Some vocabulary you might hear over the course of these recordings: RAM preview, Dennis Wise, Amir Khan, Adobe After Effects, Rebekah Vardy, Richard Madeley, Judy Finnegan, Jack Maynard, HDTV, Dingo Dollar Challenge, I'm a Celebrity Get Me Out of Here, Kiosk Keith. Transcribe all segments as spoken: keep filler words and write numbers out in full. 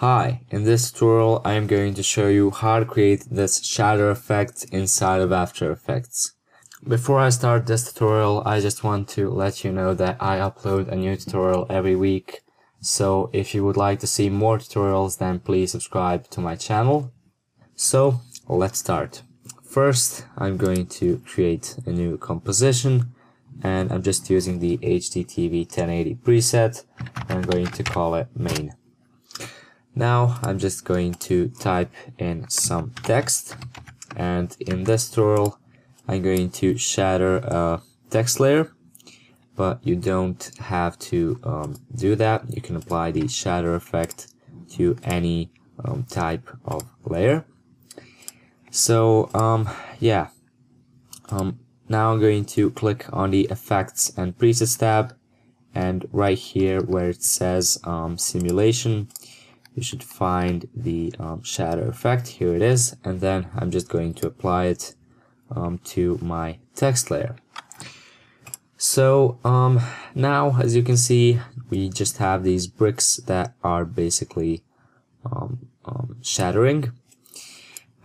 Hi, in this tutorial I am going to show you how to create this shadow effect inside of After Effects. Before I start this tutorial, I just want to let you know that I upload a new tutorial every week. So if you would like to see more tutorials, then please subscribe to my channel. So let's start. First, I'm going to create a new composition and I'm just using the H D T V ten eighty preset. I'm going to call it main. Now I'm just going to type in some text, and in this tutorial I'm going to shatter a text layer, but you don't have to um, do that. You can apply the shatter effect to any um, type of layer. So um, yeah, um, now I'm going to click on the Effects and Presets tab, and right here where it says um, simulation, you should find the um, shadow effect. Here it is, and then I'm just going to apply it um, to my text layer. So um, now, as you can see, we just have these bricks that are basically um, um, shattering,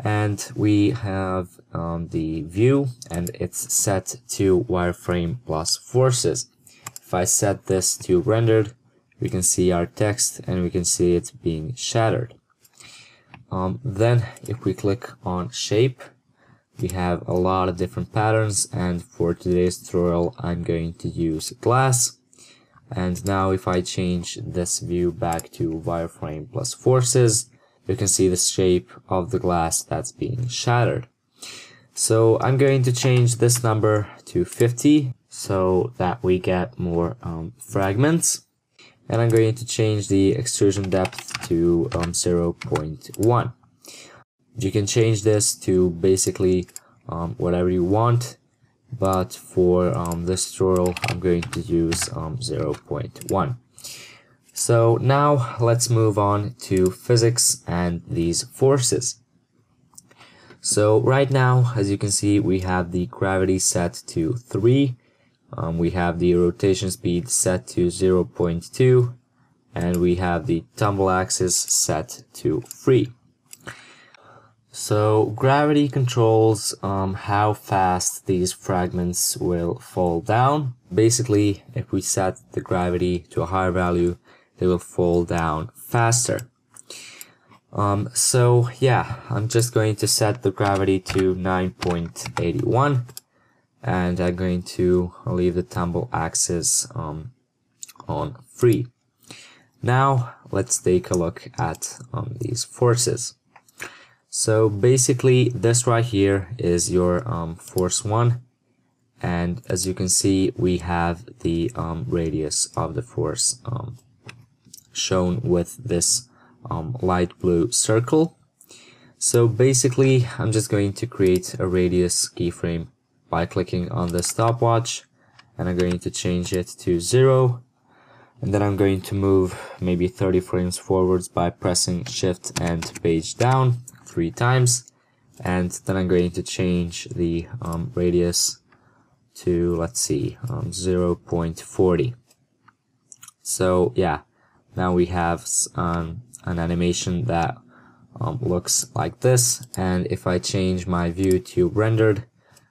and we have um, the view, and it's set to wireframe plus forces. If I set this to rendered, we can see our text and we can see it being shattered. Um, then if we click on shape, we have a lot of different patterns, and for today's tutorial I'm going to use glass. And now if I change this view back to wireframe plus forces, you can see the shape of the glass that's being shattered. So I'm going to change this number to fifty so that we get more um, fragments. And I'm going to change the extrusion depth to um, zero point one. You can change this to basically um, whatever you want, but for um, this tutorial I'm going to use um, zero point one. So now let's move on to physics and these forces. So right now, as you can see, we have the gravity set to three. Um, we have the rotation speed set to zero point two, and we have the tumble axis set to three. So gravity controls um, how fast these fragments will fall down. Basically, if we set the gravity to a higher value, they will fall down faster. Um, so yeah, I'm just going to set the gravity to nine point eight one. And I'm going to leave the tumble axis um, on three. Now let's take a look at um, these forces. So basically this right here is your um, force one, and as you can see we have the um, radius of the force um, shown with this um, light blue circle. So basically I'm just going to create a radius keyframe by clicking on the stopwatch, and I'm going to change it to zero, and then I'm going to move maybe thirty frames forwards by pressing shift and page down three times, and then I'm going to change the um, radius to, let's see, um, zero point four zero. So yeah, now we have um, an animation that um, looks like this, and if I change my view to rendered,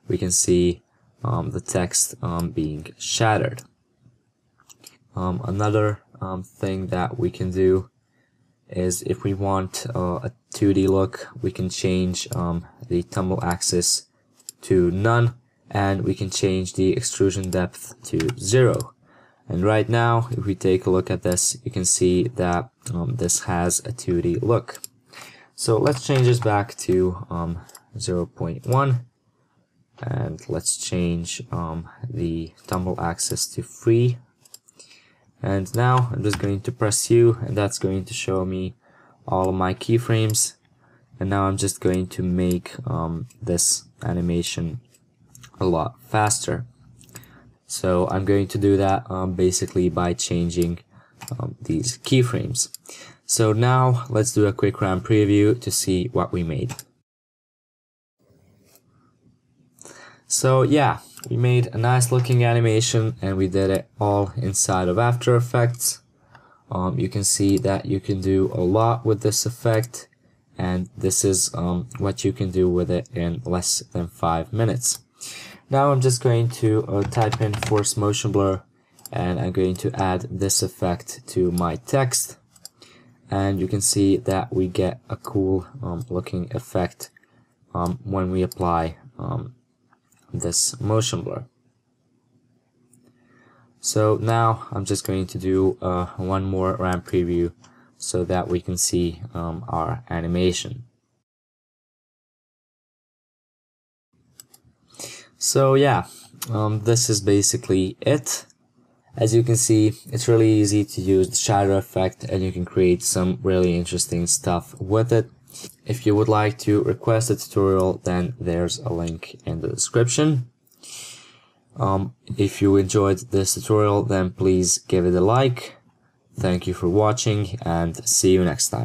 we can see um, the text um, being shattered. Um, another um, thing that we can do is if we want uh, a two D look, we can change um, the tumble axis to none, and we can change the extrusion depth to zero. And right now, if we take a look at this, you can see that um, this has a two D look. So let's change this back to um, zero point one. And let's change um, the tumble axis to three. And now I'm just going to press U, and that's going to show me all of my keyframes. And now I'm just going to make um, this animation a lot faster. So I'm going to do that um, basically by changing um, these keyframes. So now let's do a quick RAM preview to see what we made. So yeah, we made a nice looking animation, and we did it all inside of After Effects. um, you can see that you can do a lot with this effect, and this is um, what you can do with it in less than five minutes. Now I'm just going to uh, type in force motion blur, and I'm going to add this effect to my text, and you can see that we get a cool um, looking effect um, when we apply um, this motion blur. So now I'm just going to do uh, one more RAM preview so that we can see um, our animation. So yeah, um, this is basically it. As you can see, it's really easy to use the shadow effect, and you can create some really interesting stuff with it. If you would like to request a tutorial, then there's a link in the description. Um, if you enjoyed this tutorial, then please give it a like. Thank you for watching, and see you next time.